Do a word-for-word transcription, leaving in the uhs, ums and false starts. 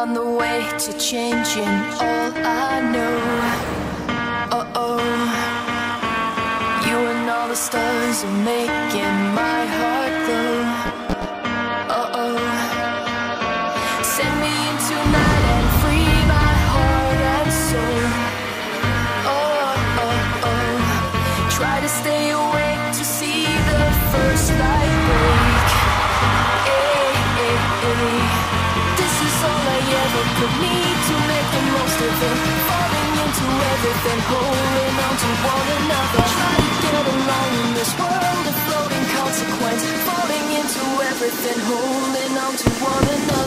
on the way to changing all I know. Uh oh, you and all the stars are making my heart glow. Uh oh, send me into night and free my heart and soul. Oh oh oh, try to stay awake to see the first light break. Hey, hey, hey. All I ever could need to make the most of it, falling into everything, holding on to one another. Try to get along in this world of floating consequence, falling into everything, holding on to one another.